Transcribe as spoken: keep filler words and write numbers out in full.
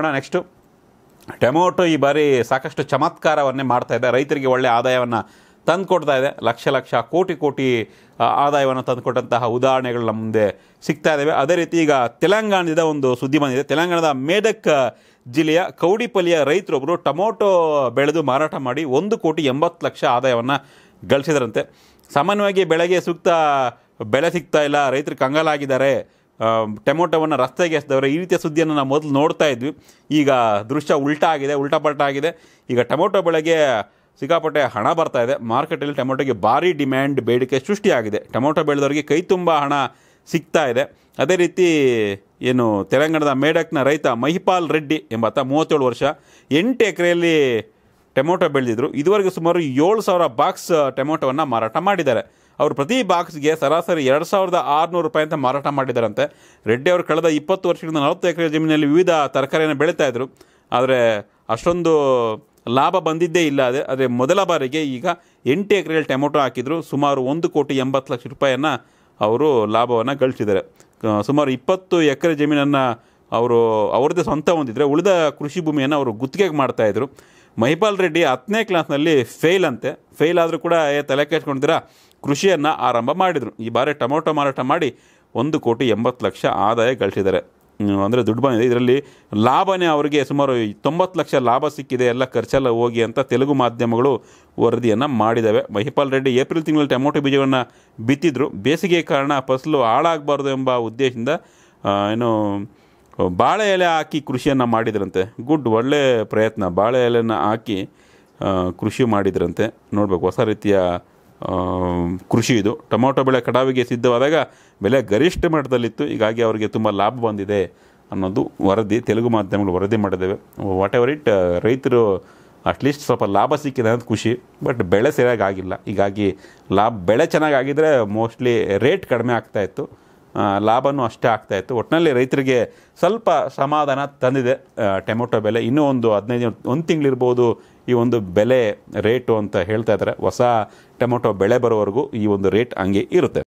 ನೋಡೋಣ next tomato ಈ ಬಾರಿ ಸಾಕಷ್ಟು ಚಮತ್ಕಾರವನ್ನೇ ಮಾಡ್ತಾ ಇದೆ ರೈತರಿಗೆ ಒಳ್ಳೆ ಆದಾಯವನ್ನ ತಂದುಕೊಡ್ತಾ ಇದೆ ಲಕ್ಷ ಲಕ್ಷ ಕೋಟಿ ಕೋಟಿ ಆದಾಯವನ್ನ ತಂದುಕೊಟ್ಟಂತ ಉದಾಹರಣೆಗಳು ನಮ್ಮ ಮುಂದೆ ಸಿಗ್ತಾ ಇದಾವೆ ಅದೇ ರೀತಿ ಈಗ ತೆಲಂಗಾಣದಿಂದ ಒಂದು ಸುದ್ದಿ ಬಂದಿದೆ ತೆಲಂಗಾಣದ ಮೇಡಕ್ ಜಿಲ್ಲೆಯ ಕೌಡಿಪಲ್ಲಿಯ ರೈತರೊಬ್ಬರು ಟೊಮೆಟೊ ಬೆಳೆದು ಮಾರಾಟ ಮಾಡಿ ಒಂದು ಕೋಟಿ ಎಂಬತ್ತು ಲಕ್ಷ ಆದಾಯವನ್ನ ಗಳಿಸಿದರಂತೆ ಸಾಮಾನ್ಯವಾಗಿ ಬೆಳೆಗೆ ಸೂಕ್ತ ಬೆಲೆ ಸಿಗ್ತಾ ಇಲ್ಲ ರೈತರು ಕಂಗಾಲಾಗಿದ್ದಾರೆ ಟೊಮೆಟೊವನ್ನು ರಸ್ತೆಗೆ ಎಸೆದವರು ಈ ರೀತಿಯ ಸುದ್ದಿಯನ್ನು ನಾವು ಮೊದಲು ನೋಡ್ತಾ ಇದ್ವಿ ಈಗ ದೃಶ್ಯ ಉಲ್ಟಾ ಆಗಿದೆ ಉಲ್ಟಾಪಲ್ಟಾ ಆಗಿದೆ ಈಗ ಟೊಮೆಟೊ ಬೆಳೆಗೆ ಸಿಕ್ಕಾಪಟ್ಟೆ ಹಣ ಬರ್ತಾ ಇದೆ ಮಾರ್ಕೆಟಲ್ಲಿ ಟೊಮೆಟೊಗೆ ಭಾರಿ ಡಿಮ್ಯಾಂಡ್ ಬೇಡಿಕೆ ಸೃಷ್ಟಿಯಾಗಿದೆ ಟೊಮೆಟೊ ಬೆಳೆದವರಿಗೆ ಕೈ ತುಂಬ ಹಣ ಸಿಗ್ತಾ ಇದೆ ಅದೇ ರೀತಿ ಏನು ತೆಲಂಗಾಣದ ಮೇಡಕ್ನ ರೈತ ಮಹಿಪಾಲ್ ರೆಡ್ಡಿ ಎಂಬಾತ ಮೂವತ್ತೇಳು ವರ್ಷ ಎಂಟು ಎಕರೆಯಲ್ಲಿ ಟೊಮೆಟೊ ಬೆಳೆದಿದ್ದರು ಇದುವರೆಗೂ ಸುಮಾರು ಏಳು ಸಾವಿರ ಬಾಕ್ಸ್ ಟೊಮೆಟೊವನ್ನು ಮಾರಾಟ ಮಾಡಿದ್ದಾರೆ ಅವರು ಪ್ರತಿ ಬಾಕ್ಸ್ಗೆ ಸರಾಸರಿ ಎರಡು ಸಾವಿರದ ಆರುನೂರು ರೂಪಾಯಿ ಅಂತ ಮಾರಾಟ ಮಾಡಿದ್ದಾರಂತೆ ರೆಡ್ಡಿ ಅವರು ಕಳೆದ ಇಪ್ಪತ್ತು ವರ್ಷಗಳಿಂದ ನಲವತ್ತು ಎಕರೆ ಜಮೀನಲ್ಲಿ ವಿವಿಧ ತರಕಾರಿಯನ್ನು ಬೆಳೀತಾಯಿದ್ರು ಆದರೆ ಅಷ್ಟೊಂದು ಲಾಭ ಬಂದಿದ್ದೇ ಇಲ್ಲ ಅದೇ ಆದರೆ ಮೊದಲ ಬಾರಿಗೆ ಈಗ ಎಂಟು ಎಕರೆಯಲ್ಲಿ ಟೊಮೆಟೊ ಹಾಕಿದ್ರು ಸುಮಾರು ಒಂದು ಕೋಟಿ ಎಂಬತ್ತು ಲಕ್ಷ ರೂಪಾಯಿಯನ್ನು ಅವರು ಲಾಭವನ್ನು ಗಳಿಸಿದ್ದಾರೆ ಸುಮಾರು ಇಪ್ಪತ್ತು ಎಕರೆ ಜಮೀನನ್ನು ಅವರು ಅವ್ರದ್ದೇ ಸ್ವಂತ ಹೊಂದಿದ್ರೆ ಉಳಿದ ಕೃಷಿ ಭೂಮಿಯನ್ನು ಅವರು ಗುತ್ತಿಗೆಗೆ ಮಾಡ್ತಾಯಿದ್ರು ಮಹಿಪಾಲ್ ರೆಡ್ಡಿ ಹತ್ತನೇ ಕ್ಲಾಸ್ನಲ್ಲಿ ಫೇಲ್ ಅಂತೆ ಫೇಲ್ ಆದರೂ ಕೂಡ ತಲೆ ಕೆಡಿಸ್ಕೊಂಡಿದ್ದೀರಾ ಕೃಷಿಯನ್ನು ಆರಂಭ ಮಾಡಿದರು ಈ ಬಾರಿ ಟೊಮೊಟೊ ಮಾರಾಟ ಮಾಡಿ ಒಂದು ಕೋಟಿ ಎಂಬತ್ತು ಲಕ್ಷ ಆದಾಯ ಗಳಿಸಿದ್ದಾರೆ ಅಂದರೆ ದುಡ್ಡು ಬಂದಿದೆ ಇದರಲ್ಲಿ ಲಾಭನೇ ಅವರಿಗೆ ಸುಮಾರು ತೊಂಬತ್ತು ಲಕ್ಷ ಲಾಭ ಸಿಕ್ಕಿದೆ ಎಲ್ಲ ಖರ್ಚೆಲ್ಲ ಹೋಗಿ ಅಂತ ತೆಲುಗು ಮಾಧ್ಯಮಗಳು ವರದಿಯನ್ನು ಮಾಡಿದ್ದಾವೆ ಮಹಿಪಾಲ್ ರೆಡ್ಡಿ ಏಪ್ರಿಲ್ ತಿಂಗಳಲ್ಲಿ ಟೊಮೊಟೊ ಬೀಜವನ್ನು ಬಿತ್ತಿದ್ರು ಬೇಸಿಗೆ ಕಾರಣ ಫಸಲು ಹಾಳಾಗಬಾರ್ದು ಎಂಬ ಉದ್ದೇಶದಿಂದ ಏನು ಬಾಳೆ ಎಲೆ ಹಾಕಿ ಕೃಷಿಯನ್ನು ಮಾಡಿದ್ರಂತೆ ಗುಡ್ ಒಳ್ಳೆ ಪ್ರಯತ್ನ ಬಾಳೆ ಎಲೆಯನ್ನು ಹಾಕಿ ಕೃಷಿ ಮಾಡಿದ್ರಂತೆ ನೋಡಬೇಕು ಹೊಸ ರೀತಿಯ ಕೃಷಿ ಇದು ಟೊಮೊಟೊ ಬೆಳೆ ಕಟಾವಿಗೆ ಸಿದ್ಧವಾದಾಗ ಬೆಲೆ ಗರಿಷ್ಠ ಮಟ್ಟದಲ್ಲಿತ್ತು ಹೀಗಾಗಿ ಅವರಿಗೆ ತುಂಬ ಲಾಭ ಬಂದಿದೆ ಅನ್ನೋದು ವರದಿ ತೆಲುಗು ಮಾಧ್ಯಮಗಳು ವರದಿ ಮಾಡಿದ್ದೇವೆ ವಾಟ್ ಎವರ್ ಇಟ್ ರೈತರು ಅಟ್ಲೀಸ್ಟ್ ಸ್ವಲ್ಪ ಲಾಭ ಸಿಕ್ಕಿದೆ ಅನ್ನೋದು ಖುಷಿ ಬಟ್ ಬೆಳೆ ಸರಿಯಾಗಿ ಆಗಿಲ್ಲ ಹೀಗಾಗಿ ಲಾಭ ಬೆಳೆ ಚೆನ್ನಾಗಾಗಿದ್ದರೆ ಮೋಸ್ಟ್ಲಿ ರೇಟ್ ಕಡಿಮೆ ಆಗ್ತಾಯಿತ್ತು ಲಾಭವೂ ಅಷ್ಟೇ ಆಗ್ತಾಯಿತ್ತು ಒಟ್ಟಿನಲ್ಲಿ ರೈತರಿಗೆ ಸ್ವಲ್ಪ ಸಮಾಧಾನ ತಂದಿದೆ ಟೊಮೆಟೊ ಬೆಲೆ ಇನ್ನೂ ಒಂದು ಹದಿನೈದು ಒಂದು ತಿಂಗಳಿರ್ಬೋದು ಈ ಒಂದು ಬೆಲೆ ರೇಟು ಅಂತ ಹೇಳ್ತಾ ಇದ್ದಾರೆ ಹೊಸ ಟೊಮೆಟೊ ಬೆಳೆ ಬರೋವರೆಗೂ ಈ ಒಂದು ರೇಟ್ ಹಂಗೆ ಇರುತ್ತೆ.